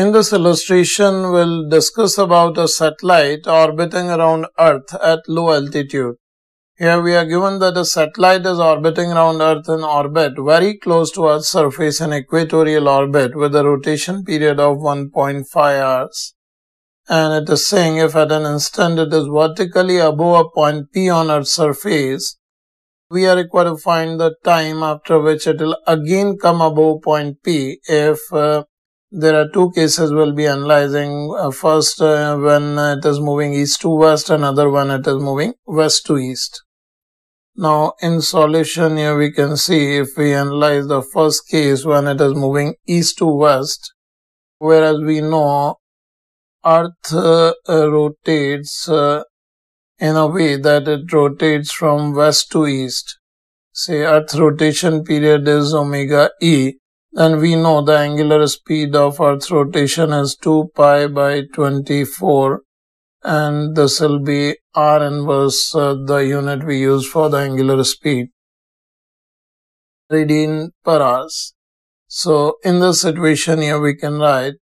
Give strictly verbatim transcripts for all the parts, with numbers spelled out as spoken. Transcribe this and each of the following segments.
In this illustration, we'll discuss about a satellite orbiting around Earth at low altitude. Here we are given that a satellite is orbiting around Earth in orbit very close to Earth's surface in equatorial orbit with a rotation period of one point five hours. And it is saying if at an instant it is vertically above a point P on Earth's surface, we are required to find the time after which it will again come above point P if uh, there are two cases we'll be analyzing. Uh, first, uh, when it is moving east to west, another one it is moving west to east. Now, in solution here we can see if we analyze the first case when it is moving east to west, whereas we know Earth uh, uh, rotates uh, in a way that it rotates from west to east. Say Earth's rotation period is omega E. Then we know the angular speed of Earth's rotation is two pi by twenty-four, and this will be R inverse, uh, the unit we use for the angular speed, radian per hours. So in this situation here we can write,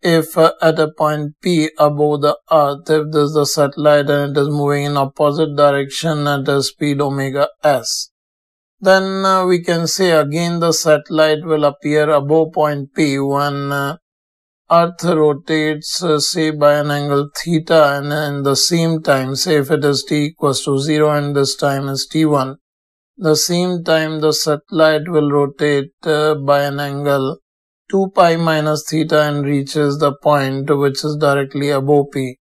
if uh, at a point P above the Earth, if this is the satellite and it is moving in opposite direction at a speed omega S, then uh, we can say again the satellite will appear above point P when uh, Earth rotates uh, say by an angle theta, and in the same time, say if it is t equals to zero and this time is t one, the same time the satellite will rotate uh, by an angle two pi minus theta and reaches the point which is directly above P.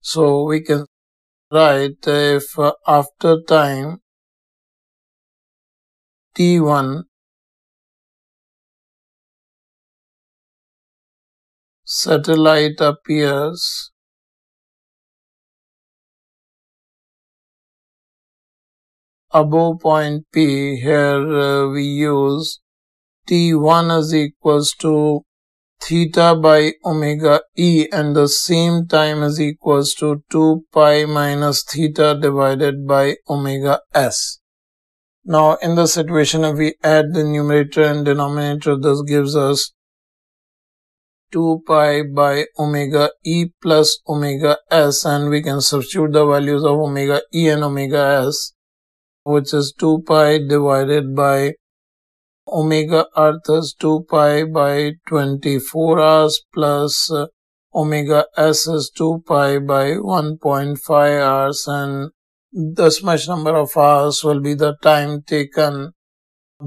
So we can write if uh, after time T one, satellite appears above point P. Here uh, we use T one is equals to theta by omega E, and the same time is equals to two pi minus theta divided by omega S. Now, in the situation, if we add the numerator and denominator, this gives us two pi by omega E plus omega S, and we can substitute the values of omega E and omega S, which is two pi divided by omega Earth is two pi by twenty-four hours plus uh, omega S is two pi by one point five hours, and this much number of hours will be the time taken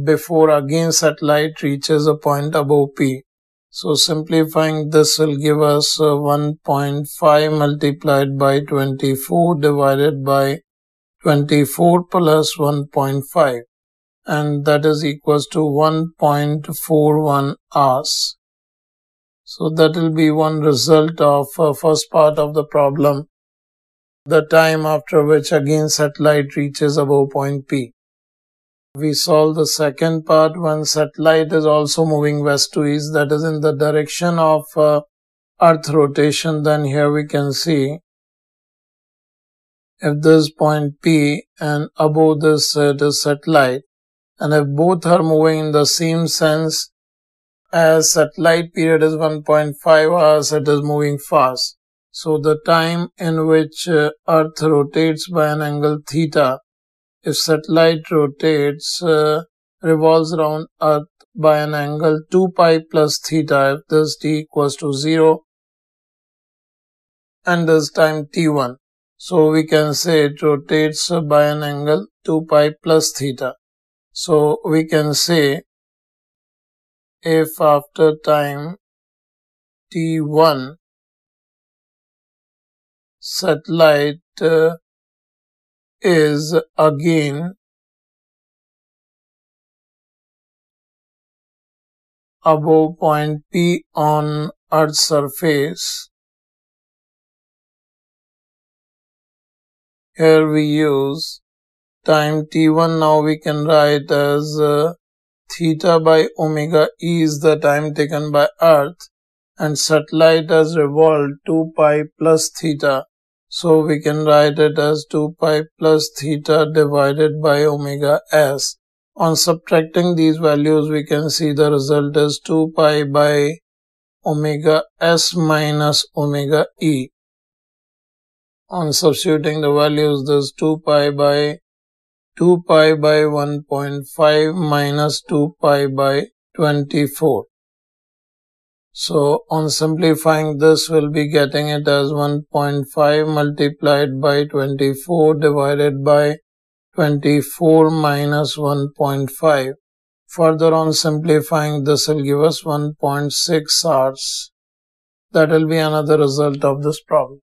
before again satellite reaches a point above P. So simplifying this will give us one point five multiplied by twenty-four divided by twenty-four plus one point five, and that is equals to one point four one hours. So that will be one result of uh, first part of the problem, the time after which again satellite reaches above point P. We solve the second part when satellite is also moving west to east, that is in the direction of uh, Earth rotation. Then here we can see if this point P and above this uh, the satellite, and if both are moving in the same sense, as satellite period is one point five hours, it is moving fast. So the time in which uh, Earth rotates by an angle theta, if satellite rotates, uh, revolves around Earth by an angle two pi plus theta, if this t equals to zero, and this time t one. So we can say it rotates by an angle two pi plus theta. So we can say if after time t one, satellite uh, is again above point P on Earth's surface. Here we use time t one. Now we can write as uh, theta by omega E is the time taken by Earth, and satellite has revolved two pi plus theta. So we can write it as two pi plus theta divided by omega S. On subtracting these values, we can see the result is 2 pi by omega s minus omega e. On substituting the values, this two pi by two pi by one point five minus two pi by twenty-four. So on simplifying this, we'll be getting it as one point five multiplied by twenty-four divided by twenty-four minus one point five. Further on simplifying, this will give us one point six hours. That will be another result of this problem.